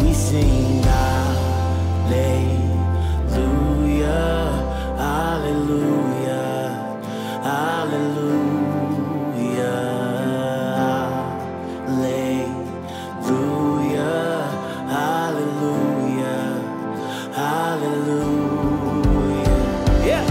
we sing hallelujah, hallelujah, hallelujah, hallelujah, hallelujah, hallelujah. Yeah.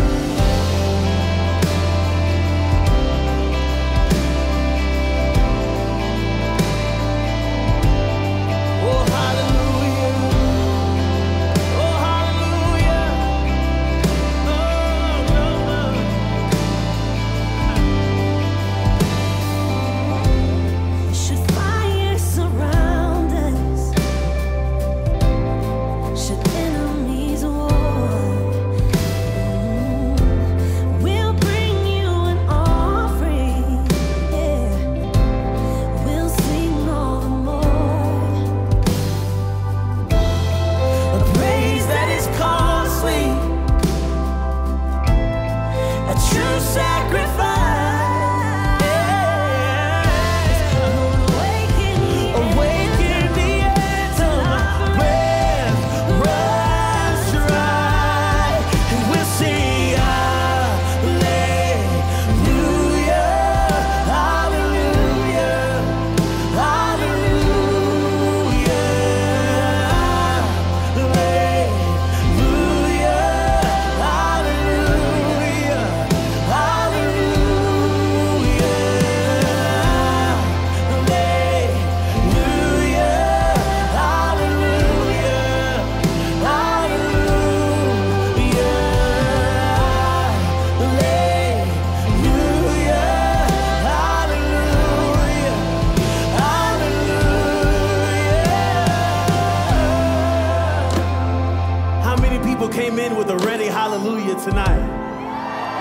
Came in with a ready hallelujah tonight.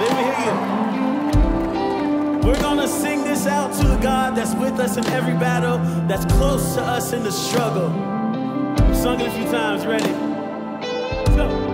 Let me hear you. We're gonna sing this out to the God that's with us in every battle, that's close to us in the struggle. We've sung it a few times. Ready? Let's go.